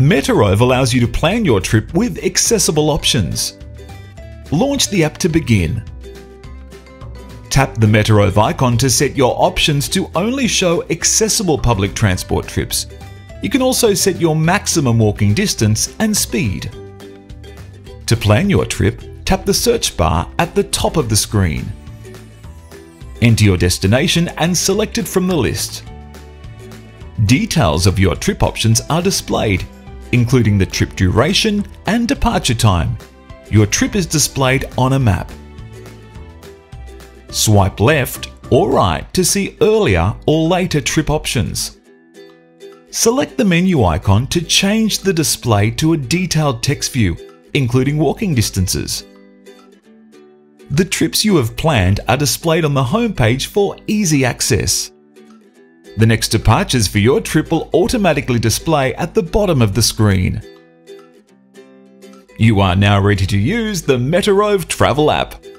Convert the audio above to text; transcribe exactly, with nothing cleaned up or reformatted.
MetaRove allows you to plan your trip with accessible options. Launch the app to begin. Tap the MetaRove icon to set your options to only show accessible public transport trips. You can also set your maximum walking distance and speed. To plan your trip, tap the search bar at the top of the screen. Enter your destination and select it from the list. Details of your trip options are displayed, including the trip duration and departure time. Your trip is displayed on a map. Swipe left or right to see earlier or later trip options. Select the menu icon to change the display to a detailed text view, including walking distances. The trips you have planned are displayed on the home page for easy access. The next departures for your trip will automatically display at the bottom of the screen. You are now ready to use the MetaRove Travel app.